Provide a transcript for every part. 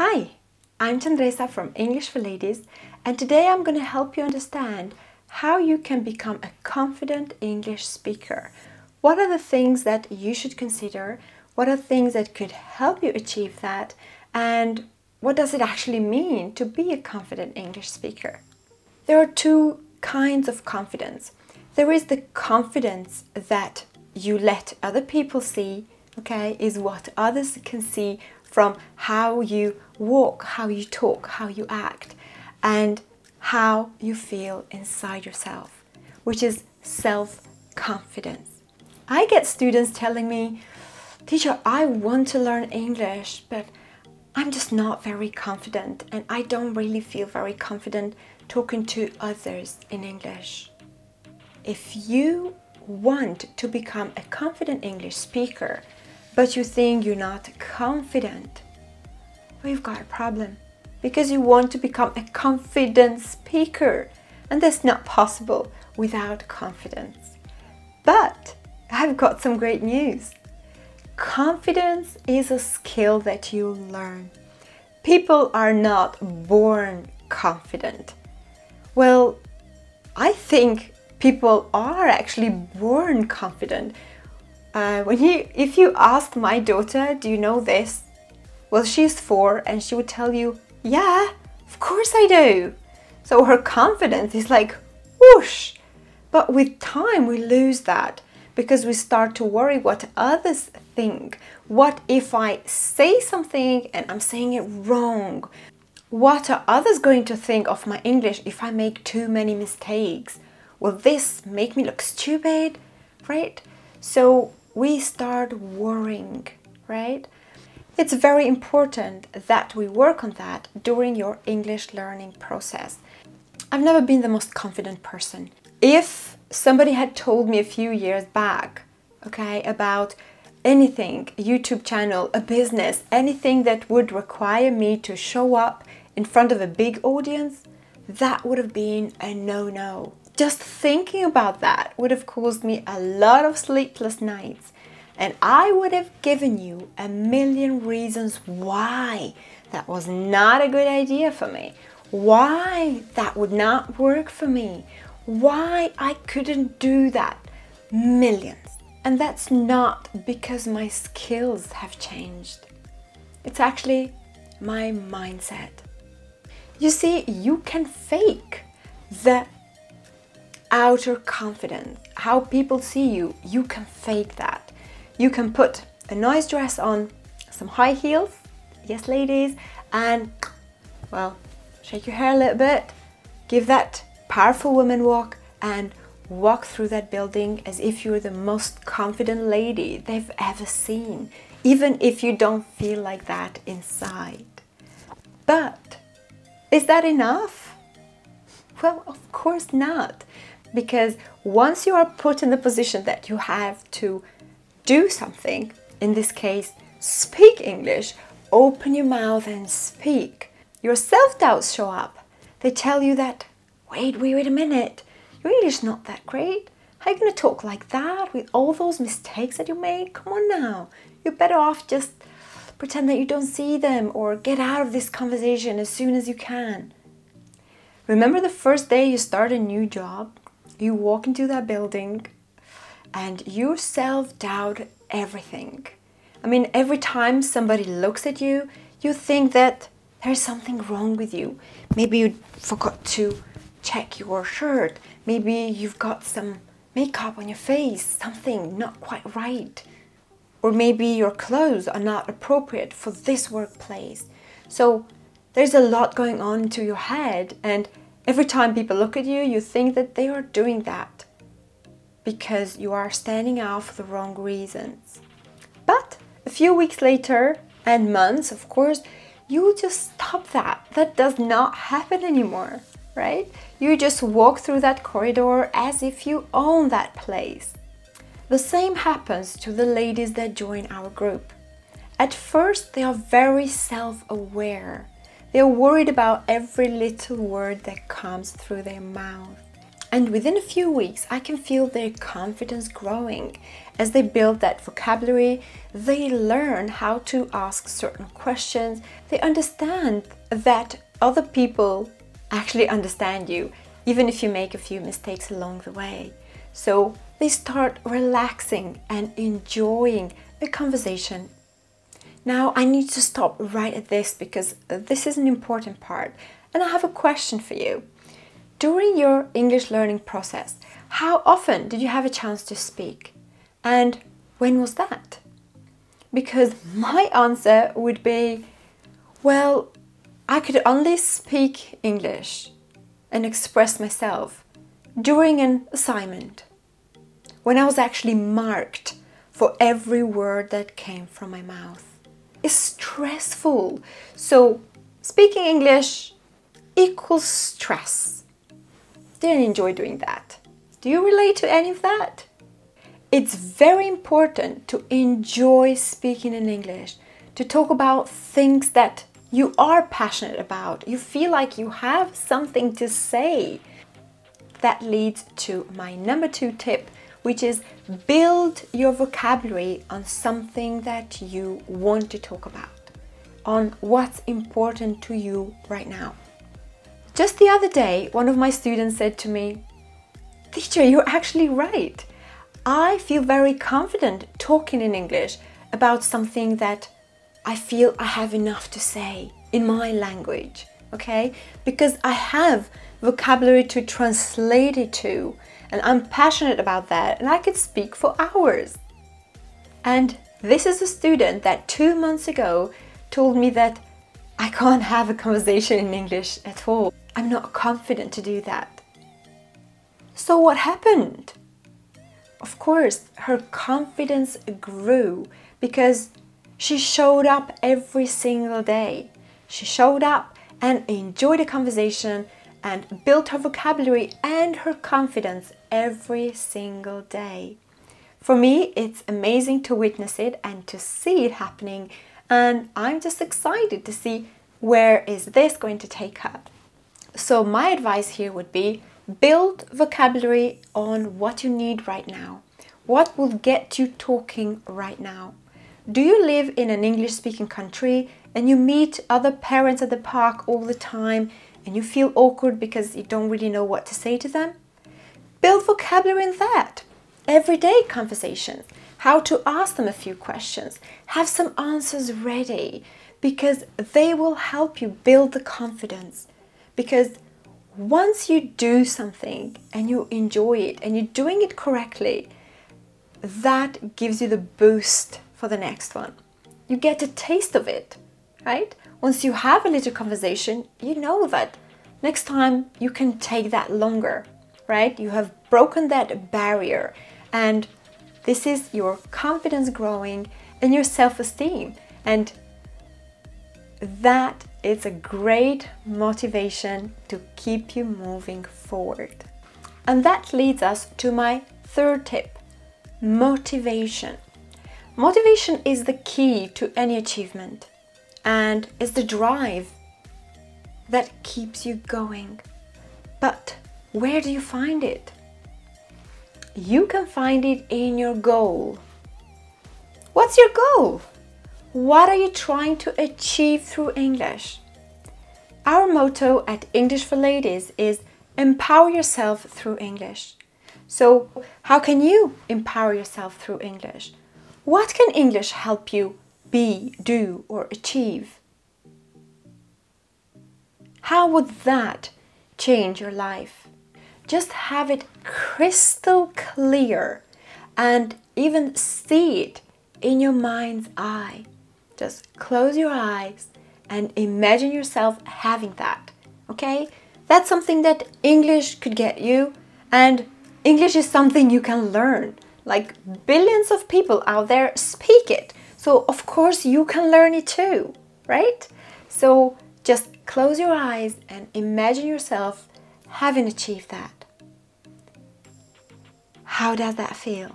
Hi, I'm Chandresa from English for Ladies, and today I'm going to help you understand how you can become a confident English speaker. What are the things that you should consider? What are things that could help you achieve that? And what does it actually mean to be a confident English speaker? There are two kinds of confidence. There is the confidence that you let other people see, okay, is what others can see from how you walk, how you talk, how you act, and how you feel inside yourself, which is self-confidence. I get students telling me, "Teacher, I want to learn English, but I'm just not very confident, and I don't really feel very confident talking to others in English." If you want to become a confident English speaker, but you think you're not confident, we've got a problem, because you want to become a confident speaker, and that's not possible without confidence. But I've got some great news. Confidence is a skill that you learn. People are not born confident. Well, I think people are actually born confident. If you ask my daughter, "Do you know this?" Well, she's 4 and she would tell you, "Yeah, of course I do." So her confidence is like whoosh. But with time we lose that because we start to worry what others think. What if I say something and I'm saying it wrong? What are others going to think of my English if I make too many mistakes? Will this make me look stupid, right? So we start worrying, right? It's very important that we work on that during your English learning process. I've never been the most confident person. If somebody had told me a few years back, okay, about anything, a YouTube channel, a business, anything that would require me to show up in front of a big audience, that would have been a no-no. Just thinking about that would have caused me a lot of sleepless nights, and I would have given you a million reasons why that was not a good idea for me, why that would not work for me, why I couldn't do that, millions. And that's not because my skills have changed. It's actually my mindset. You see, you can fake the outer confidence, how people see you. You can fake that. You can put a nice dress on, some high heels, yes ladies, and, well, shake your hair a little bit, give that powerful woman walk, and walk through that building as if you're the most confident lady they've ever seen, even if you don't feel like that inside. But is that enough? Well, of course not. Because once you are put in the position that you have to do something, in this case, speak English, open your mouth and speak, your self-doubts show up. They tell you that, wait a minute, your English is not that great. How are you going to talk like that with all those mistakes that you make? Come on now, you're better off just pretend that you don't see them or get out of this conversation as soon as you can. Remember the first day you start a new job? You walk into that building and you self-doubt everything. I mean, every time somebody looks at you, you think that there's something wrong with you. Maybe you forgot to check your shirt. Maybe you've got some makeup on your face, something not quite right. Or maybe your clothes are not appropriate for this workplace. So there's a lot going on into your head, and every time people look at you, you think that they are doing that because you are standing out for the wrong reasons. But a few weeks later, and months of course, you just stop that. That does not happen anymore, right? You just walk through that corridor as if you own that place. The same happens to the ladies that join our group. At first, they are very self-aware. They are worried about every little word that comes through their mouth. And within a few weeks, I can feel their confidence growing. As they build that vocabulary, they learn how to ask certain questions. They understand that other people actually understand you, even if you make a few mistakes along the way. So they start relaxing and enjoying the conversation. Now, I need to stop right at this because this is an important part. And I have a question for you. During your English learning process, how often did you have a chance to speak? And when was that? Because my answer would be, well, I could only speak English and express myself during an assignment, when I was actually marked for every word that came from my mouth. It's stressful. So speaking English equals stress. Didn't enjoy doing that. Do you relate to any of that? It's very important to enjoy speaking in English, to talk about things that you are passionate about, you feel like you have something to say. That leads to my number 2 tip, which is build your vocabulary on something that you want to talk about, on what's important to you right now. Just the other day, one of my students said to me, "Teacher, you're actually right. I feel very confident talking in English about something that I feel I have enough to say in my language, okay? Because I have vocabulary to translate it to, and I'm passionate about that, and I could speak for hours." And this is a student that 2 months ago told me that I can't have a conversation in English at all. I'm not confident to do that. So what happened? Of course, her confidence grew because she showed up every single day. She showed up and enjoyed the conversation and built her vocabulary and her confidence every single day. For me, it's amazing to witness it and to see it happening, and I'm just excited to see where is this going to take her. So my advice here would be, build vocabulary on what you need right now. What will get you talking right now? Do you live in an English-speaking country and you meet other parents at the park all the time and you feel awkward because you don't really know what to say to them? Build vocabulary in that. Everyday conversations. How to ask them a few questions, have some answers ready, because they will help you build the confidence. Because once you do something and you enjoy it and you're doing it correctly, that gives you the boost for the next one. You get a taste of it, right? Once you have a little conversation, you know that next time you can take that longer, right? You have broken that barrier, and this is your confidence growing and your self-esteem, and that is a great motivation to keep you moving forward. And that leads us to my 3rd tip, motivation. Motivation is the key to any achievement, and it's the drive that keeps you going. But where do you find it? You can find it in your goal. What's your goal? What are you trying to achieve through English? Our motto at English for Ladies is empower yourself through English. So how can you empower yourself through English? What can English help you be, do, or achieve? How would that change your life? Just have it crystal clear and even see it in your mind's eye. Just close your eyes and imagine yourself having that, okay? That's something that English could get you, and English is something you can learn. Like billions of people out there speak it. So of course you can learn it too, right? So just close your eyes and imagine yourself having achieved that. How does that feel?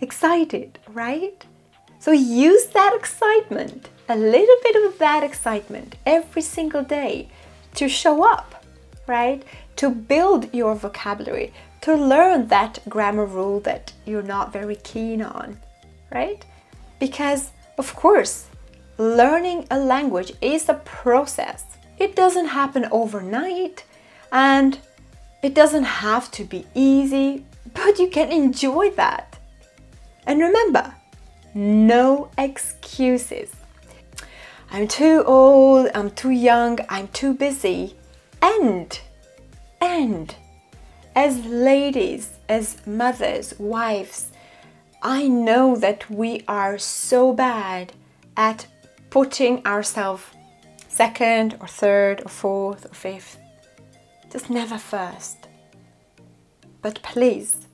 Excited, right? So use that excitement, a little bit of that excitement every single day to show up, right? To build your vocabulary, to learn that grammar rule that you're not very keen on, right? Because, of course, learning a language is a process. It doesn't happen overnight and it doesn't have to be easy, but you can enjoy that. And remember, no excuses. I'm too old, I'm too young, I'm too busy. And as ladies, as mothers, wives, I know that we are so bad at putting ourselves second or third or fourth or fifth. Just never first. But please,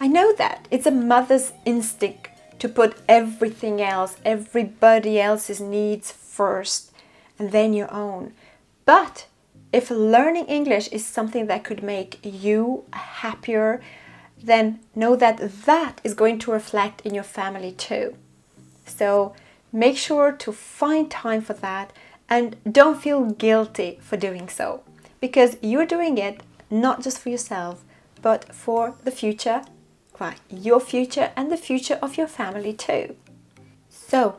I know that. It's a mother's instinct to put everything else, everybody else's needs first and then your own. But if learning English is something that could make you happier, then know that that is going to reflect in your family too. So make sure to find time for that and don't feel guilty for doing so, because you're doing it not just for yourself, but for the future, well, your future and the future of your family too. So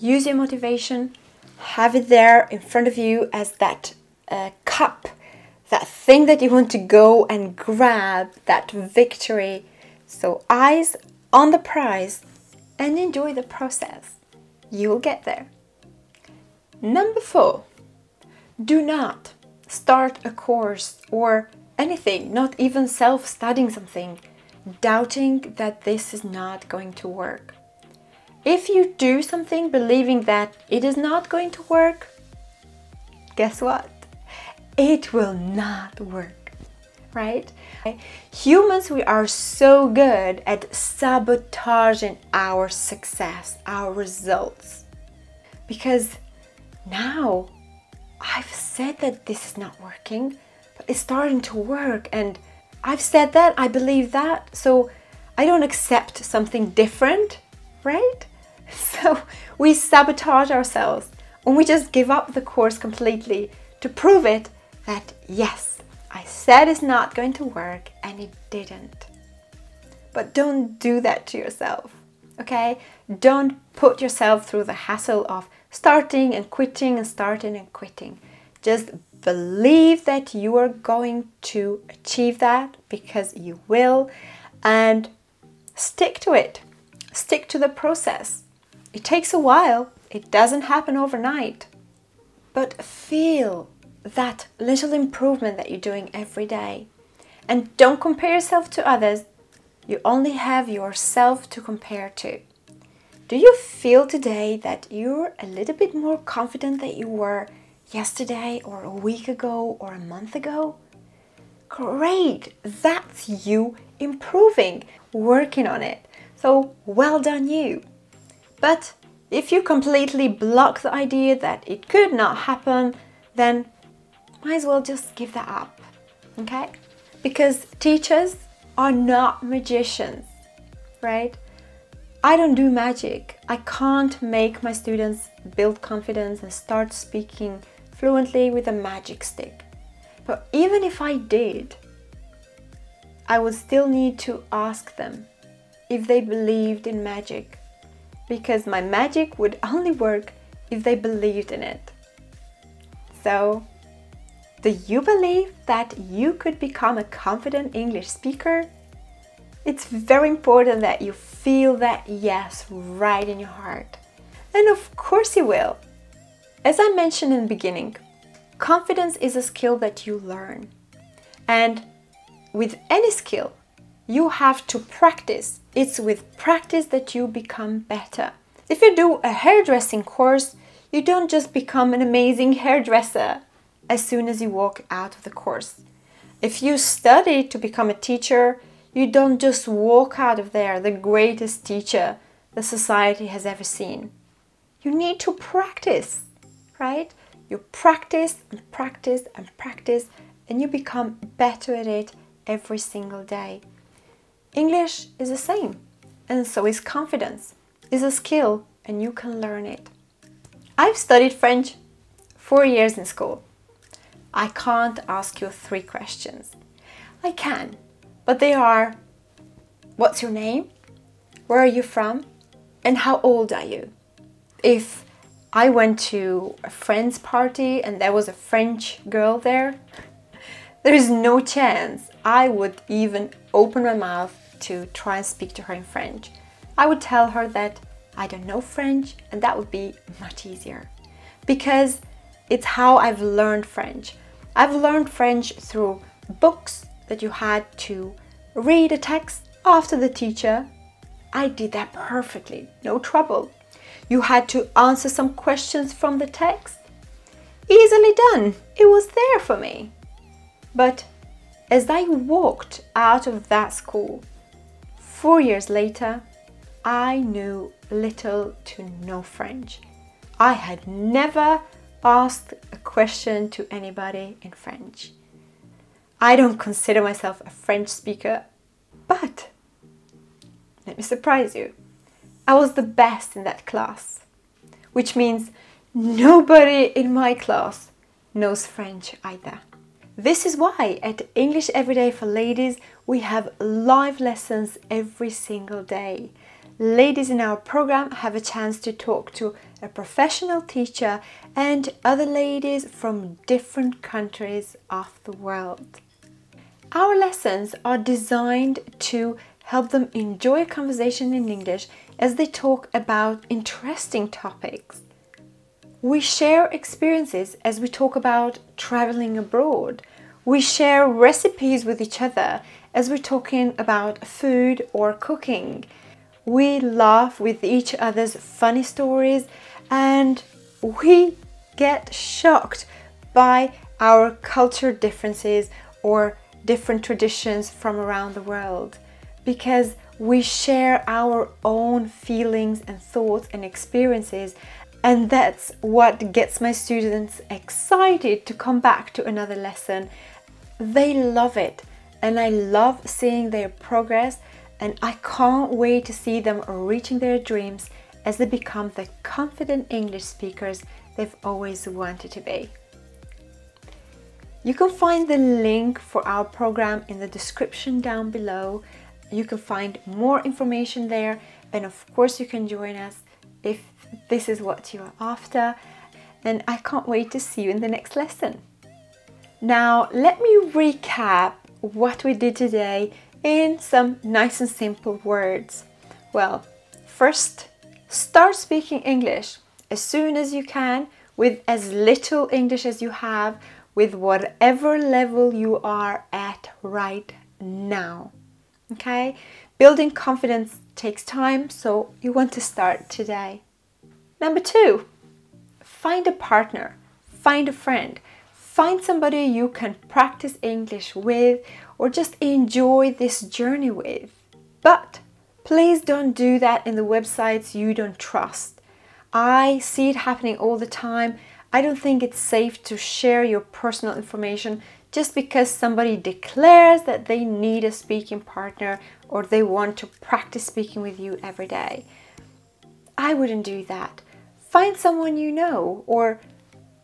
use your motivation, have it there in front of you as that cup, that thing that you want to go and grab, that victory. So eyes on the prize and enjoy the process. You'll get there. Number 4, do not start a course or anything, not even self-studying something, doubting that this is not going to work. If you do something believing that it is not going to work, guess what? It will not work, right? Humans, we are so good at sabotaging our success, our results. Because now I've said that this is not working, but it's starting to work, and I've said that, I believe that, so I don't accept something different, right? So we sabotage ourselves and we just give up the course completely to prove it that yes, I said it's not going to work and it didn't. But don't do that to yourself, okay? Don't put yourself through the hassle of starting and quitting and starting and quitting. Just believe that you are going to achieve that, because you will, and stick to it. Stick to the process. It takes a while. It doesn't happen overnight. But feel that little improvement that you're doing every day. And don't compare yourself to others. You only have yourself to compare to. Do you feel today that you're a little bit more confident than you were yesterday or a week ago or a month ago? Great! That's you improving, working on it. So well done you. But if you completely block the idea that it could not happen, then might as well just give that up, okay? Because teachers are not magicians, right? I don't do magic. I can't make my students build confidence and start speaking fluently with a magic stick. But even if I did, I would still need to ask them if they believed in magic, because my magic would only work if they believed in it. So, do you believe that you could become a confident English speaker? It's very important that you feel that yes right in your heart. And of course you will. As I mentioned in the beginning, confidence is a skill that you learn. And with any skill, you have to practice. It's with practice that you become better. If you do a hairdressing course, you don't just become an amazing hairdresser as soon as you walk out of the course. If you study to become a teacher, you don't just walk out of there the greatest teacher the society has ever seen. You need to practice, right? You practice and practice and practice, and you become better at it every single day. English is the same, and so is confidence. It's a skill, and you can learn it. I've studied French 4 years in school. I can't ask you 3 questions. I can, but they are: what's your name? Where are you from? And how old are you? If I went to a friend's party and there was a French girl there, there is no chance I would even open my mouth to try and speak to her in French. I would tell her that I don't know French, and that would be much easier because it's how I've learned French. I've learned French through books that you had to read a text after the teacher. I did that perfectly, no trouble. You had to answer some questions from the text. Easily done, it was there for me. But as I walked out of that school 4 years later, I knew little to no French. I had never asked a question to anybody in French. I don't consider myself a French speaker, but let me surprise you. I was the best in that class, which means nobody in my class knows French either. This is why at English Everyday for Ladies, we have live lessons every single day. Ladies in our program have a chance to talk to a professional teacher and other ladies from different countries of the world. Our lessons are designed to help them enjoy a conversation in English as they talk about interesting topics. We share experiences as we talk about traveling abroad. We share recipes with each other as we're talking about food or cooking. We laugh with each other's funny stories, and we get shocked by our culture differences or different traditions from around the world, because we share our own feelings and thoughts and experiences. And that's what gets my students excited to come back to another lesson. They love it, and I love seeing their progress, and I can't wait to see them reaching their dreams as they become the confident English speakers they've always wanted to be. You can find the link for our program in the description down below. You can find more information there, and of course you can join us if this is what you are after, and I can't wait to see you in the next lesson. Now, let me recap what we did today in some nice and simple words. Well, first, start speaking English as soon as you can, with as little English as you have, with whatever level you are at right now. Okay? Building confidence takes time, so you want to start today. Number 2, find a partner, find a friend, find somebody you can practice English with or just enjoy this journey with. But please don't do that in the websites you don't trust. I see it happening all the time. I don't think it's safe to share your personal information just because somebody declares that they need a speaking partner or they want to practice speaking with you every day. I wouldn't do that. Find someone you know, or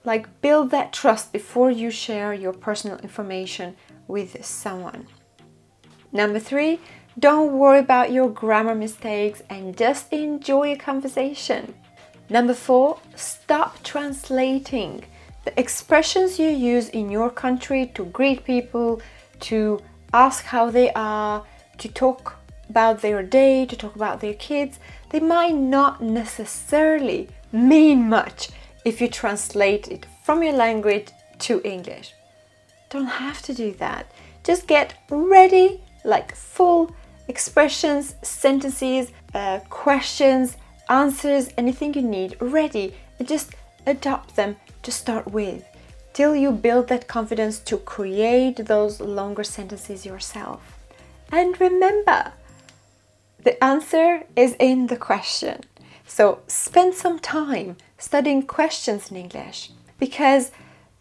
like build that trust before you share your personal information with someone. Number 3, don't worry about your grammar mistakes and just enjoy a conversation. Number 4, stop translating. The expressions you use in your country to greet people, to ask how they are, to talk about their day, to talk about their kids, they might not necessarily mean much if you translate it from your language to English. Don't have to do that. Just get ready, like full expressions, sentences, questions, answers, anything you need ready, and just adopt them to start with till you build that confidence to create those longer sentences yourself. And remember, the answer is in the question. So spend some time studying questions in English, because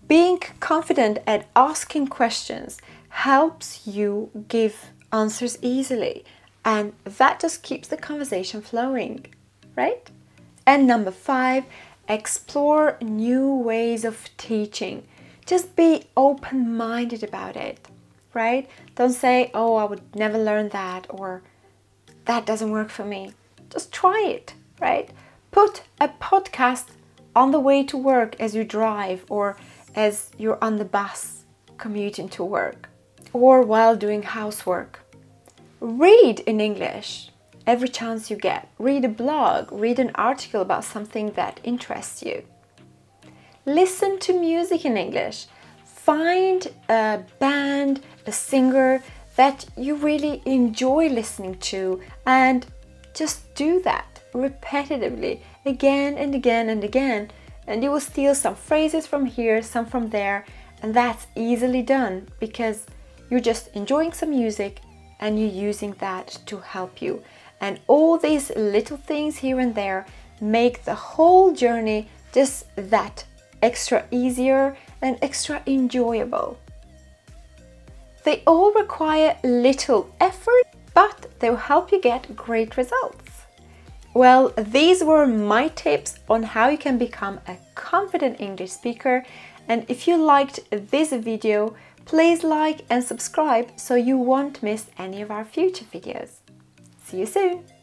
being confident at asking questions helps you give answers easily, and that just keeps the conversation flowing, right? And number 5, explore new ways of teaching. Just be open-minded about it, right? Don't say, oh, I would never learn that, or that doesn't work for me. Just try it, right? Put a podcast on the way to work as you drive, or as you're on the bus commuting to work, or while doing housework. Read in English every chance you get. Read a blog, read an article about something that interests you. Listen to music in English. Find a band, a singer that you really enjoy listening to, and just do that repetitively again and again and again, and you will steal some phrases from here, some from there, and that's easily done because you're just enjoying some music and you're using that to help you. And all these little things here and there make the whole journey just that extra easier and extra enjoyable. They all require little effort, but they'll help you get great results. Well, these were my tips on how you can become a confident English speaker. And if you liked this video, please like and subscribe so you won't miss any of our future videos. See you soon!